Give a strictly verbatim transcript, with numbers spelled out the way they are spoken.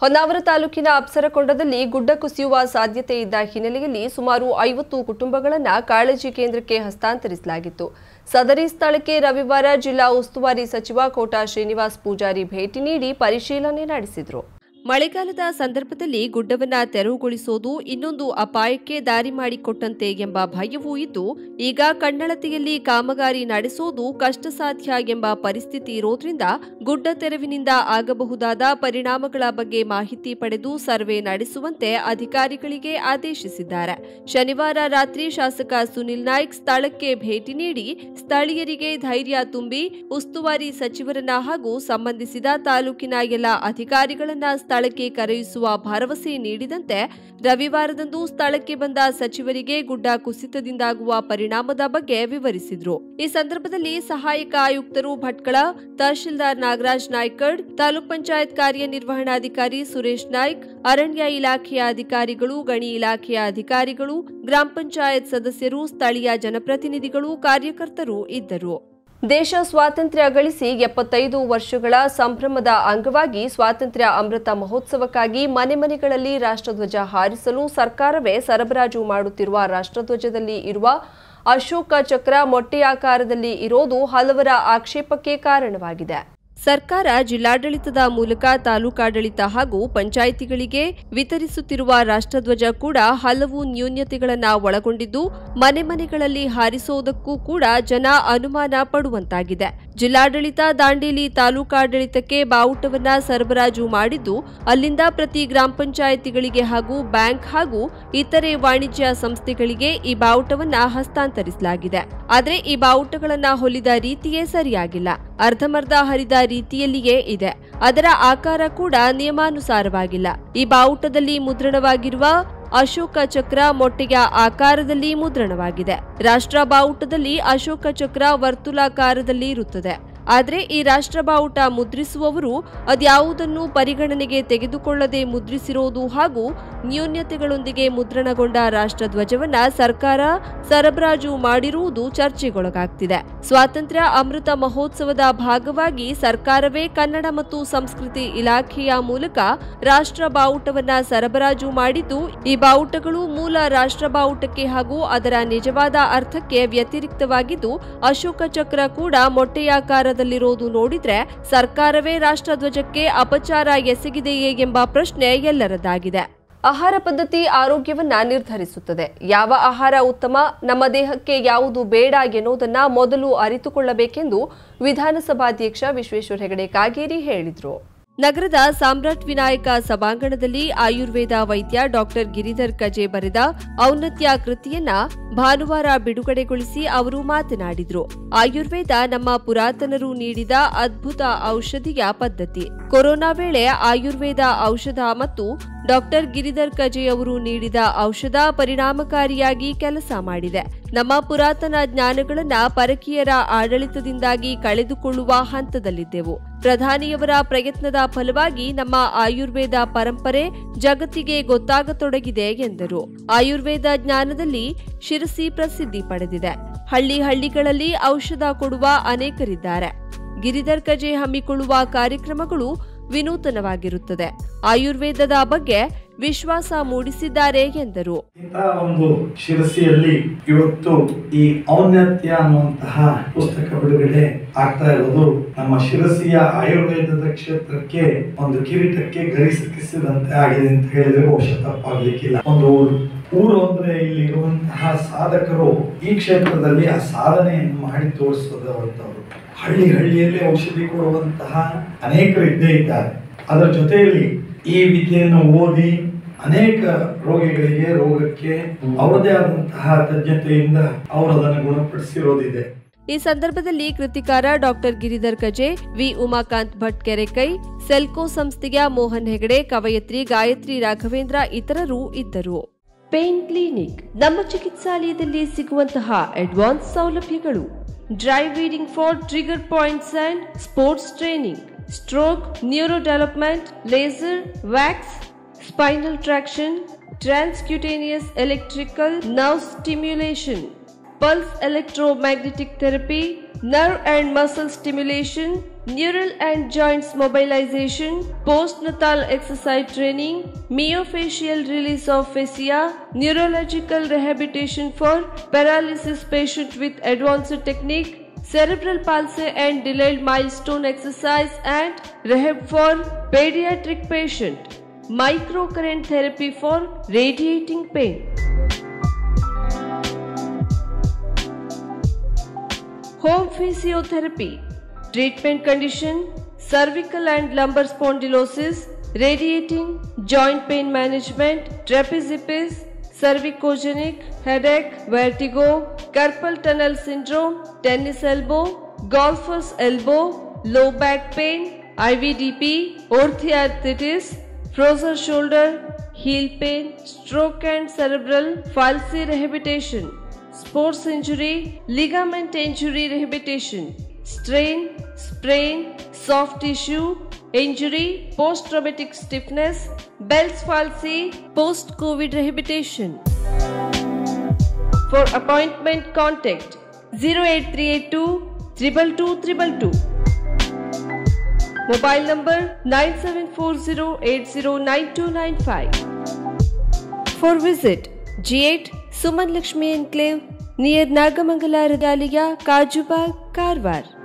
ಹೊನ್ನಾವರ ತಾಲೂಕಿನ ಅಪ್ಸರಕೊಂಡದಲ್ಲಿ ಗುಡ್ಡ ಕುಸಿಯುವ ಸಾಧ್ಯತೆ ಇದ್ದ ಹಿನ್ನೆಲೆಯಲ್ಲಿ ಸುಮಾರು ಐವತ್ತು ಕುಟುಂಬಗಳನ್ನು ಕಾಳಜಿ ಕೇಂದ್ರಕ್ಕೆ ಹಸ್ತಾಂತರಿಸಲಾಗಿತ್ತು. ಸದರಿ ಸ್ಥಳಕ್ಕೆ ರವಿವಾರ ಜಿಲ್ಲಾ ಉಸ್ತುವಾರಿ ಸಚಿವ ಕೋಟಾ ಶ್ರೀನಿವಾಸ್ ಪೂಜಾರಿ ಭೇಟಿ ನೀಡಿ ಪರಿಶೀಲನೆ ನಡೆಸಿದರು. ಮಳೆಗಾಲದ ಸಂದರ್ಭದಲ್ಲಿ ಗುಡ್ಡವನ್ನು ತೆರವುಗೊಳಿಸೋದು ಇನ್ನೊಂದು ಅಪಾಯಕ್ಕೆ ದಾರಿ ಮಾಡಿಕೊಟ್ಟಂತೆ ಎಂಬ ಭಯವೂ ಇದ್ದು, ಈಗ ಕಣ್ಣಳತೆಯಲ್ಲಿ ಕಾಮಗಾರಿ ನಡೆಸೋದು ಕಷ್ಟ ಸಾಧ್ಯ ಎಂಬ ಪರಿಸ್ಥಿತಿ ಇರೋದ್ರಿಂದ ಗುಡ್ಡ ತೆರವಿನಿಂದ ಆಗಬಹುದಾದ ಪರಿಣಾಮಗಳ ಬಗ್ಗೆ ಮಾಹಿತಿ ಪಡೆದು ಸರ್ವೆ ನಡೆಸುವಂತೆ ಅಧಿಕಾರಿಗಳಿಗೆ ಆದೇಶಿಸಿದ್ದಾರೆ. ಶನಿವಾರ ರಾತ್ರಿ ಶಾಸಕ ಸುನಿಲ್ ನಾಯ್ಕ್ ಸ್ಥಳಕ್ಕೆ ಭೇಟಿ ನೀಡಿ ಸ್ಥಳೀಯರಿಗೆ ಧೈರ್ಯ ತುಂಬಿ ಉಸ್ತುವಾರಿ ಸಚಿವರನ್ನ ಹಾಗೂ ಸಂಬಂಧಿಸಿದ ತಾಲೂಕಿನ ಎಲ್ಲ ಅಧಿಕಾರಿಗಳನ್ನ ಸ್ಥಳಕ್ಕೆ ಕರೆಯಿಸುವ ಭರವಸೆ ನೀಡಿದಂತೆ ರವಿವಾರದಂದು ಸ್ಥಳಕ್ಕೆ ಬಂದ ಸಚಿವರಿಗೆ ಗುಡ್ಡ ಕುಸಿತದಿಂದಾಗುವ ಪರಿಣಾಮದ ಬಗ್ಗೆ ವಿವರಿಸಿದರು. ಈ ಸಂದರ್ಭದಲ್ಲಿ ಸಹಾಯಕ ಆಯುಕ್ತರು ಭಟ್ಕಳ, ತಹಶೀಲ್ದಾರ್ ನಾಗರಾಜ್ ನಾಯ್ಕಡ್, ತಾಲೂಕ್ ಪಂಚಾಯತ್ ಕಾರ್ಯನಿರ್ವಹಣಾಧಿಕಾರಿ ಸುರೇಶ್ ನಾಯ್ಕ್, ಅರಣ್ಯ ಇಲಾಖೆಯ ಅಧಿಕಾರಿಗಳು, ಗಣಿ ಇಲಾಖೆಯ ಅಧಿಕಾರಿಗಳು, ಗ್ರಾಮ ಪಂಚಾಯತ್ ಸದಸ್ಯರು, ಸ್ಥಳೀಯ ಜನಪ್ರತಿನಿಧಿಗಳು, ಕಾರ್ಯಕರ್ತರು ಇದ್ದರು. ದೇಶ ಸ್ವಾತಂತ್ರ್ಯ ಗಳಿಸಿ ಎಪ್ಪತ್ತೈದು ವರ್ಷಗಳ ಸಂಭ್ರಮದ ಅಂಗವಾಗಿ ಸ್ವಾತಂತ್ರ್ಯ ಅಮೃತ ಮಹೋತ್ಸವಕ್ಕಾಗಿ ಮನೆ ಮನೆಗಳಲ್ಲಿ ರಾಷ್ಟ್ರಧ್ವಜ ಹಾರಿಸಲು ಸರ್ಕಾರವೇ ಸರಬರಾಜು ಮಾಡುತ್ತಿರುವ ರಾಷ್ಟ್ರಧ್ವಜದಲ್ಲಿ ಇರುವ ಅಶೋಕ ಚಕ್ರ ಮೊಟ್ಟೆಯಾಕಾರದಲ್ಲಿ ಇರೋದು ಹಲವರ ಆಕ್ಷೇಪಕ್ಕೆ ಕಾರಣವಾಗಿದೆ. ಸರ್ಕಾರ ಜಿಲ್ಲಾಡಳಿತದ ಮೂಲಕ ತಾಲೂಕಾಡಳಿತ ಹಾಗೂ ಪಂಚಾಯಿತಿಗಳಿಗೆ ವಿತರಿಸುತ್ತಿರುವ ರಾಷ್ಟ್ರಧ್ವಜ ಕೂಡ ಹಲವು ನ್ಯೂನ್ಯತೆಗಳನ್ನು ಒಳಗೊಂಡಿದ್ದು, ಮನೆ ಮನೆಗಳಲ್ಲಿ ಹಾರಿಸೋದಕ್ಕೂ ಕೂಡ ಜನ ಅನುಮಾನ ಪಡುವಂತಾಗಿದೆ. ಜಿಲ್ಲಾಡಳಿತ ದಾಂಡೇಲಿ ತಾಲೂಕಾಡಳಿತಕ್ಕೆ ಬಾವುಟವನ್ನು ಸರಬರಾಜು ಮಾಡಿದ್ದು, ಅಲ್ಲಿಂದ ಪ್ರತಿ ಗ್ರಾಮ ಪಂಚಾಯಿತಿಗಳಿಗೆ ಹಾಗೂ ಬ್ಯಾಂಕ್ ಹಾಗೂ ಇತರೆ ವಾಣಿಜ್ಯ ಸಂಸ್ಥೆಗಳಿಗೆ ಈ ಬಾವುಟವನ್ನು ಹಸ್ತಾಂತರಿಸಲಾಗಿದೆ. ಆದರೆ ಈ ಬಾವುಟಗಳನ್ನು ಹೊಲಿದ ರೀತಿಯೇ ಸರಿಯಾಗಿಲ್ಲ, ಅರ್ಧಮರ್ಧ ಹರಿದ ರೀತಿಯಲ್ಲಿಯೇ ಇದೆ. ಅದರ ಆಕಾರ ಕೂಡ ನಿಯಮಾನುಸಾರವಾಗಿಲ್ಲ. ಈ ಬಾವುಟದಲ್ಲಿ ಮುದ್ರಣವಾಗಿರುವ ಅಶೋಕ ಚಕ್ರ ಮೊಟ್ಟೆಯ ಆಕಾರದಲ್ಲಿ ಮುದ್ರಣವಾಗಿದೆ. ರಾಷ್ಟ್ರ ಬಾವುಟದಲ್ಲಿ ಅಶೋಕ ಚಕ್ರ ವರ್ತುಲಾಕಾರದಲ್ಲಿ ಇರುತ್ತದೆ. ಆದರೆ ಈ ರಾಷ್ಟ್ರ ಬಾವುಟ ಮುದ್ರಿಸುವವರು ಅದ್ಯಾವುದನ್ನು ಪರಿಗಣನೆಗೆ ತೆಗೆದುಕೊಳ್ಳದೆ ಮುದ್ರಿಸಿರೋದು ಹಾಗೂ ನ್ಯೂನ್ಯತೆಗಳೊಂದಿಗೆ ಮುದ್ರಣಗೊಂಡ ರಾಷ್ಟ್ರಧ್ವಜವನ್ನ ಸರ್ಕಾರ ಸರಬರಾಜು ಮಾಡಿರುವುದು ಚರ್ಚೆಗೊಳಗಾಗ್ತಿದೆ. ಸ್ವಾತಂತ್ರ್ಯ ಅಮೃತ ಮಹೋತ್ಸವದ ಭಾಗವಾಗಿ ಸರ್ಕಾರವೇ ಕನ್ನಡ ಮತ್ತು ಸಂಸ್ಕೃತಿ ಇಲಾಖೆಯ ಮೂಲಕ ರಾಷ್ಟ್ರ ಬಾವುಟವನ್ನ ಸರಬರಾಜು ಮಾಡಿದ್ದು, ಈ ಬಾವುಟಗಳು ಮೂಲ ರಾಷ್ಟ್ರ ಬಾವುಟಕ್ಕೆ ಹಾಗೂ ಅದರ ನಿಜವಾದ ಅರ್ಥಕ್ಕೆ ವ್ಯತಿರಿಕ್ತವಾಗಿದ್ದು, ಅಶೋಕ ಚಕ್ರ ಕೂಡ ಮೊಟ್ಟೆಯಾಕಾರ ದಲ್ಲಿರೋದು ನೋಡಿದ್ರೆ ಸರ್ಕಾರವೇ ರಾಷ್ಟ್ರಧ್ವಜಕ್ಕೆ ಅಪಚಾರ ಎಸಗಿದೆಯೇ ಎಂಬ ಪ್ರಶ್ನೆ ಎಲ್ಲರದಾಗಿದೆ. ಆಹಾರ ಪದ್ಧತಿ ಆರೋಗ್ಯವನ್ನ ನಿರ್ಧರಿಸುತ್ತದೆ. ಯಾವ ಆಹಾರ ಉತ್ತಮ, ನಮ್ಮ ದೇಹಕ್ಕೆ ಯಾವುದು ಬೇಡ ಎನ್ನುವುದನ್ನ ಮೊದಲು ಅರಿತುಕೊಳ್ಳಬೇಕೆಂದು ವಿಧಾನಸಭಾಧ್ಯಕ್ಷ ವಿಶ್ವೇಶ್ವರ ಹೆಗಡೆ ಕಾಗೇರಿ ಹೇಳಿದರು. ನಗರದ ಸಾಮ್ರಾಟ್ ವಿನಾಯಕ ಸಭಾಂಗಣದಲ್ಲಿ ಆಯುರ್ವೇದ ವೈದ್ಯ ಡಾಕ್ಟರ್ ಗಿರಿಧರ್ ಕಜೆ ಬರೆದ ಔನ್ನತ್ಯ ಕೃತಿಯನ್ನ ಭಾನುವಾರ ಬಿಡುಗಡೆಗೊಳಿಸಿ ಅವರು ಮಾತನಾಡಿದರು. ಆಯುರ್ವೇದ ನಮ್ಮ ಪುರಾತನರು ನೀಡಿದ ಅದ್ಭುತ ಔಷಧಿಯ ಪದ್ಧತಿ. ಕೊರೋನಾ ವೇಳೆ ಆಯುರ್ವೇದ ಔಷಧ ಮತ್ತು ಡಾಕ್ಟರ್ ಗಿರಿಧರ್ ಕಜೆಯವರು ನೀಡಿದ ಔಷಧ ಪರಿಣಾಮಕಾರಿಯಾಗಿ ಕೆಲಸ ಮಾಡಿದೆ. ನಮ್ಮ ಪುರಾತನ ಜ್ಞಾನಗಳನ್ನ ಪರಕೀಯರ ಆಡಳಿತದಿಂದಾಗಿ ಕಳೆದುಕೊಳ್ಳುವ ಹಂತದಲ್ಲಿದ್ದೆವು. ಪ್ರಧಾನಿಯವರ ಪ್ರಯತ್ನದ ಫಲವಾಗಿ ನಮ್ಮ ಆಯುರ್ವೇದ ಪರಂಪರೆ ಜಗತ್ತಿಗೆ ಗೊತ್ತಾಗತೊಡಗಿದೆ ಎಂದರು. ಆಯುರ್ವೇದ ಜ್ಞಾನದಲ್ಲಿ ಶಿರಸಿ ಪ್ರಸಿದ್ಧಿ ಪಡೆದಿದೆ. ಹಳ್ಳಿ ಹಳ್ಳಿಗಳಲ್ಲಿ ಔಷಧ ಕೊಡುವ ಅನೇಕರಿದ್ದಾರೆ. ಗಿರಿಧರ್ ಕಜೆ ಹಮ್ಮಿಕೊಳ್ಳುವ ಕಾರ್ಯಕ್ರಮಗಳು ವಿನೂತನವಾಗಿರುತ್ತದೆ. ಆಯುರ್ವೇದದ ಬಗ್ಗೆ ವಿಶ್ವಾಸ ಮೂಡಿಸಿದ್ದಾರೆ ಎಂದರು. ಇಂತಹ ಒಂದು ಶಿರಸಿಯಲ್ಲಿ ಇವತ್ತು ಈ ಔನ್ನತ್ಯ ಅನ್ನುವಂತಹ ಪುಸ್ತಕ ಬಿಡುಗಡೆ ಆಗ್ತಾ ಇರೋದು ನಮ್ಮ ಶಿರಸಿಯ ಆಯುರ್ವೇದದ ಕ್ಷೇತ್ರಕ್ಕೆ ಒಂದು ಕಿರೀಟಕ್ಕೆ ಗರಿ ಸಿಕ್ಕಿಸಿದಂತೆ ಆಗಿದೆ ಅಂತ ಹೇಳಿದ್ರೆ ಔಷಧ ತಪ್ಪಾಗಲಿಕ್ಕಿಲ್ಲ. ಒಂದು ಊರು ಅಂದ್ರೆ ಇಲ್ಲಿರುವಂತಹ ಸಾಧಕರು ಈ ಕ್ಷೇತ್ರದಲ್ಲಿ ಆ ಸಾಧನೆಯನ್ನು ಮಾಡಿ ತೋರಿಸೋದವಂತವ್ರು. ಹಳ್ಳಿ ಹಳ್ಳಿಯಲ್ಲಿ ಔಷಧಿ ಕೊಡುವಂತಹ ಅನೇಕರು ಇದ್ದೇ ಇದ್ದಾರೆ. ಅದರ ಜೊತೆಯಲ್ಲಿ ಈ ವಿದ್ಯೆಯನ್ನು ಓದಿ ಅನೇಕ ರೋಗಿಗಳಿಗೆ ರೋಗಕ್ಕೆ ಅವರದೇ ಆದಂತಹ ತಜ್ಞತೆಯಿಂದ ಅವರು ಅದನ್ನು ಗುಣಪಡಿಸಿರೋದಿದೆ. ಈ ಸಂದರ್ಭದಲ್ಲಿ ಕೃತಿಕಾರ ಡಾಕ್ಟರ್ ಗಿರಿಧರ್ ಕಜೆ, ವಿ ಉಮಾಕಾಂತ್ ಭಟ್ ಕೆರೆಕೈ, ಸೆಲ್ಕೋ ಸಂಸ್ಥೆಯ ಮೋಹನ್ ಹೆಗಡೆ, ಕವಯತ್ರಿ ಗಾಯತ್ರಿ ರಾಘವೇಂದ್ರ ಇತರರು ಇದ್ದರು. ಪೇನ್ ಕ್ಲಿನಿಕ್ ನಮ್ಮ ಚಿಕಿತ್ಸಾಲಯದಲ್ಲಿ ಸಿಗುವಂತಹ ಅಡ್ವಾನ್ಸ್ ಸೌಲಭ್ಯಗಳು: driving for trigger points and sports training, stroke, neurodevelopment, laser, wax, spinal traction, transcutaneous electrical nerve stimulation, pulse electromagnetic therapy, nerve and muscle stimulation, neural and joints mobilization, postnatal exercise training, myofascial release of fascia, neurological rehabilitation for paralysis patient with advanced technique, cerebral palsy and delayed milestone exercise and rehab for pediatric patient, microcurrent therapy for radiating pain. Home physiotherapy. Treatment condition: cervical and lumbar spondylosis, radiating, joint pain management, trapezipes, cervicogenic, headache, vertigo, carpal tunnel syndrome, tennis elbow, golfer's elbow, low back pain, I V D P, orthoarthritis, frozen shoulder, heel pain, stroke and cerebral palsy rehabilitation, sports injury, ligament injury rehabilitation, strain, sprain, soft tissue, injury, post-traumatic stiffness, Bell's palsy, post-COVID rehabilitation. For appointment, contact zero eight three eight two, two two two two two. Mobile number nine seven four zero eight zero nine two nine five. For visit, G eight Suman Lakshmi Enclave near Nagamangala Regalia, Kaju Bagh, Karwar.